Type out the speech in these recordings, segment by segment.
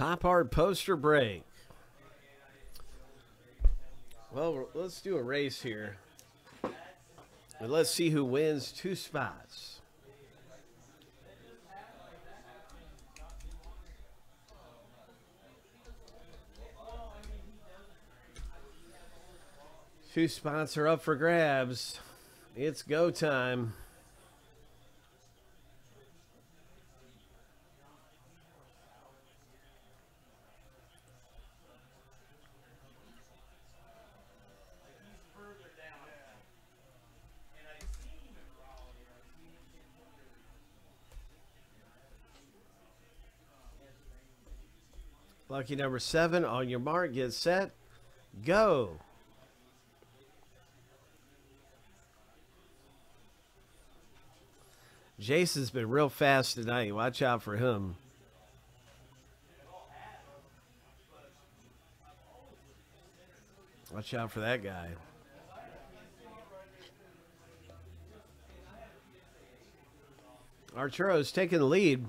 Pop Art Poster Break. Well, let's do a race here. And let's see who wins two spots. Two spots are up for grabs. It's go time. Lucky number 7, on your mark, get set, go. Jason's been real fast tonight. Watch out for him. Watch out for that guy. Arturo's taking the lead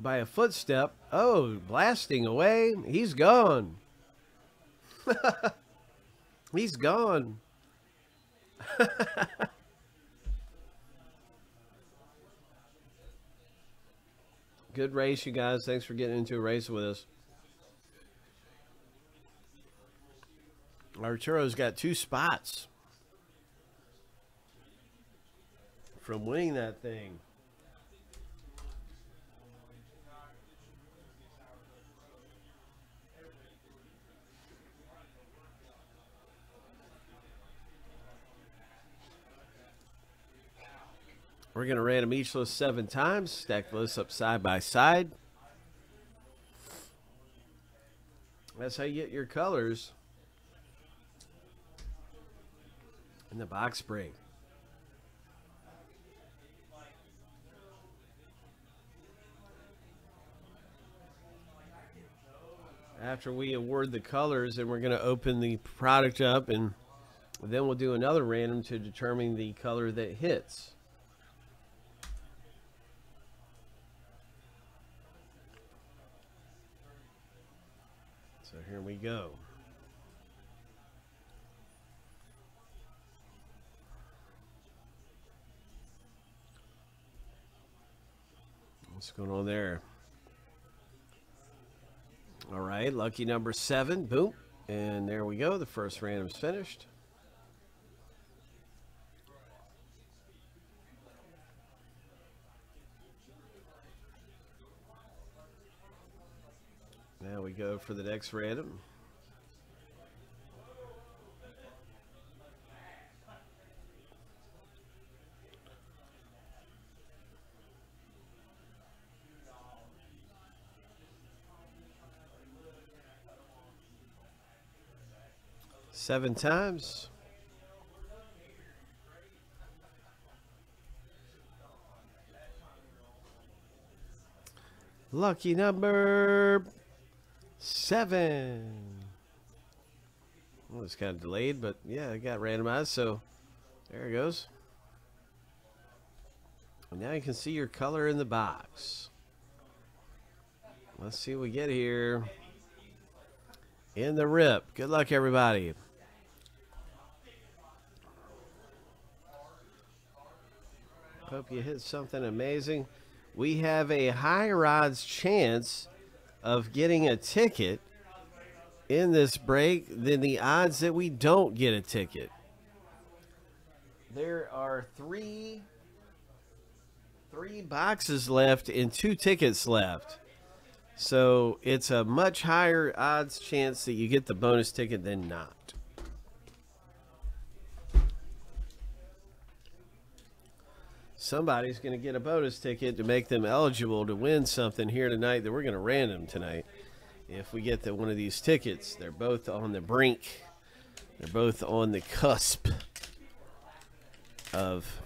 by a footstep. Oh, blasting away. He's gone. He's gone. Good race, you guys. Thanks for getting into a race with us. Arturo's got 2 spots from winning that thing. We're going to random each list 7 times, stack the lists up side by side. That's how you get your colors in the box break. After we award the colors, then we're going to open the product up, and then we'll do another random to determine the color that hits. So here we go. What's going on there? All right, lucky number 7. Boom. And there we go. The first random's finished. Now we go for the next random. Seven times. Lucky number 7. Well, it's kind of delayed, but yeah, it got randomized, so there it goes. And now you can see your color in the box. Let's see what we get here. In the rip. Good luck, everybody. Hope you hit something amazing. We have a high odds chance of getting a ticket in this break than the odds that we don't get a ticket. There are three boxes left and 2 tickets left. So it's a much higher odds chance that you get the bonus ticket than not. Somebody's going to get a bonus ticket to make them eligible to win something here tonight that we're going to random tonight. If we get one of these tickets, they're both on the brink. They're both on the cusp of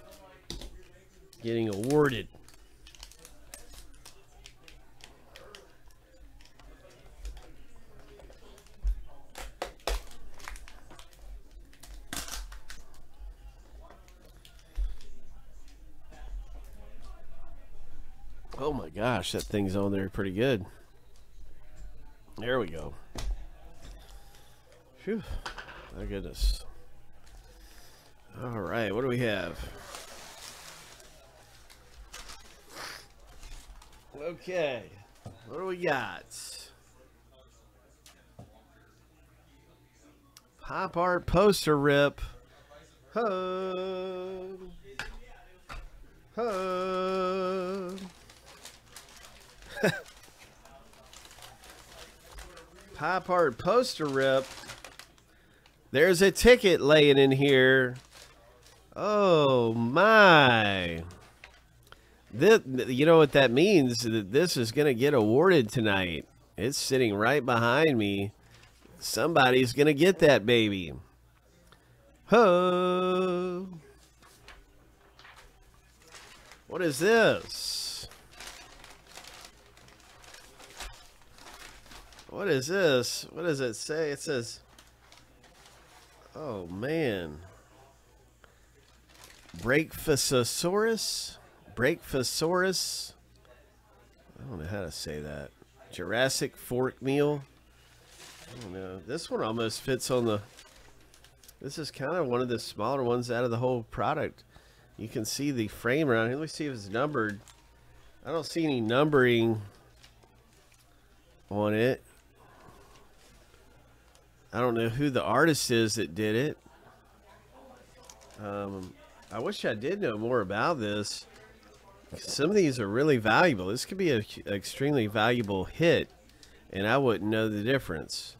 getting awarded. Oh my gosh, that thing's on there pretty good. There we go. Phew. My goodness. All right, what do we have? Okay, what do we got? Pop art poster rip. Hug. Hug. Pop art poster rip. There's a ticket laying in here. Oh my. This, you know what that means? That this is going to get awarded tonight. It's sitting right behind me. Somebody's going to get that baby. Ho! What is this? What is this? What does it say? It says, oh man. Breakfastosaurus? Breakfastosaurus? I don't know how to say that. Jurassic Fork Meal? I don't know. This one almost fits on the... This is kind of one of the smaller ones out of the whole product. You can see the frame around here. Let me see if it's numbered. I don't see any numbering on it. I don't know who the artist is that did it. I wish I did know more about this. Some of these are really valuable. This could be an extremely valuable hit, and I wouldn't know the difference.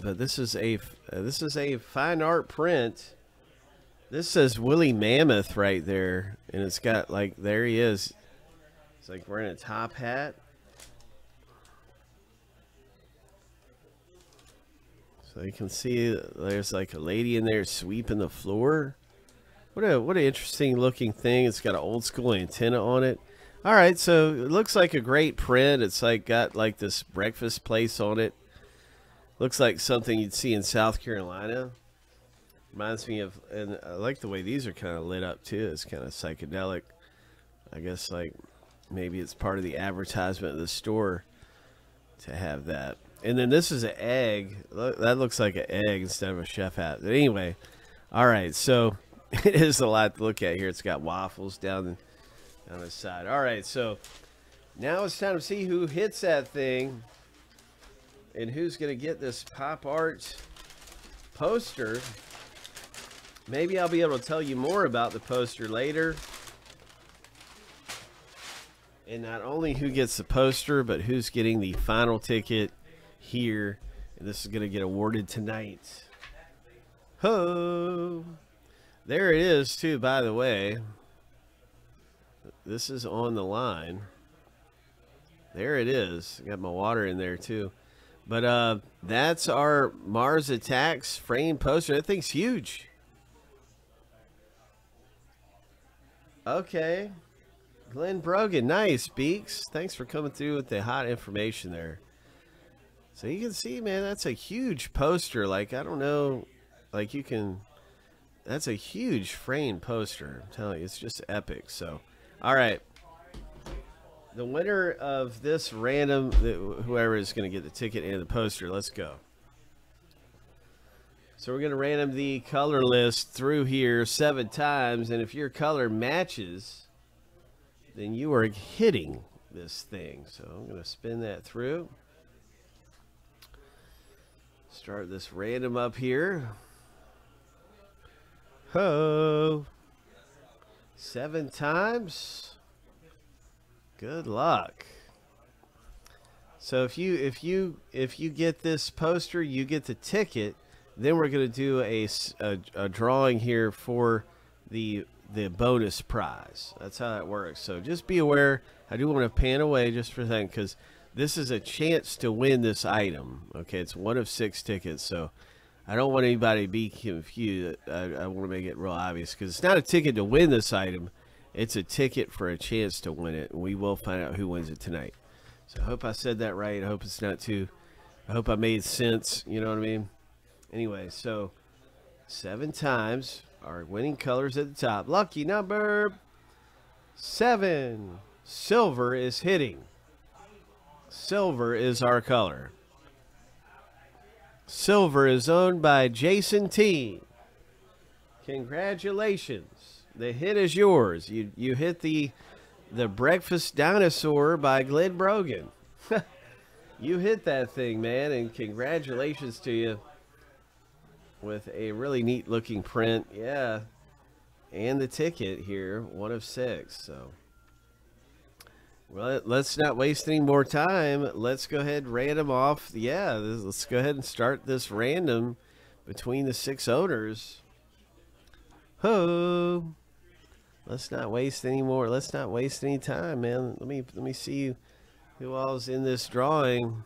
But this is a fine art print. This says Willie Mammoth right there, and it's got like, there he is. It's like wearing a top hat. So you can see there's like a lady in there sweeping the floor. What an interesting looking thing. It's got an old school antenna on it. All right, so it looks like a great print. It's like got like this breakfast place on it. Looks like something you'd see in South Carolina. Reminds me of, and I like the way these are kind of lit up too. It's kind of psychedelic. I guess like maybe it's part of the advertisement of the store to have that. And then this is an egg. Look, that looks like an egg instead of a chef hat. But anyway, all right, so it is a lot to look at here. It's got waffles down the side. All right, so now it's time to see who hits that thing and who's going to get this pop art poster. Maybe I'll be able to tell you more about the poster later. And not only who gets the poster, but who's getting the final ticket here. And this is going to get awarded tonight. Ho! There it is, too, by the way. This is on the line. There it is. I got my water in there, too. But that's our Mars Attacks frame poster. That thing's huge. Okay. Glenn Brogan. Nice, Beaks. Thanks for coming through with the hot information there. So you can see, man, that's a huge poster. Like, I don't know. Like, you can... That's a huge frame poster. I'm telling you, it's just epic. So, all right. The winner of this random, whoever is going to get the ticket and the poster, let's go. So we're going to random the color list through here 7 times, and if your color matches, then you are hitting this thing. So I'm going to spin that through. Start this random up here. Ho! 7 times. Good luck. So if you get this poster, you get the ticket. Then we're going to do a drawing here for the bonus prize. That's how that works. So just be aware. I do want to pan away just for a second because this is a chance to win this item. Okay, it's 1 of 6 tickets. So I don't want anybody to be confused. I want to make it real obvious because it's not a ticket to win this item. It's a ticket for a chance to win it. We will find out who wins it tonight. So I hope I said that right. I hope it's not too... I hope I made sense. You know what I mean? Anyway, so 7 times. Our winning colors at the top. Lucky number 7. Silver is hitting. Silver is our color. Silver is owned by Jason T. Congratulations. The hit is yours. You hit the Breakfast Dinosaur by Glenn Brogan. You hit that thing, man, and congratulations to you. With a really neat looking print, yeah. And the ticket here, 1 of 6, so. Well, let's not waste any more time. Let's go ahead and random off. Yeah, let's go ahead and start this random between the 6 owners. Ho! Let's not waste any more. Let's not waste any time, man. Let me see who all's in this drawing.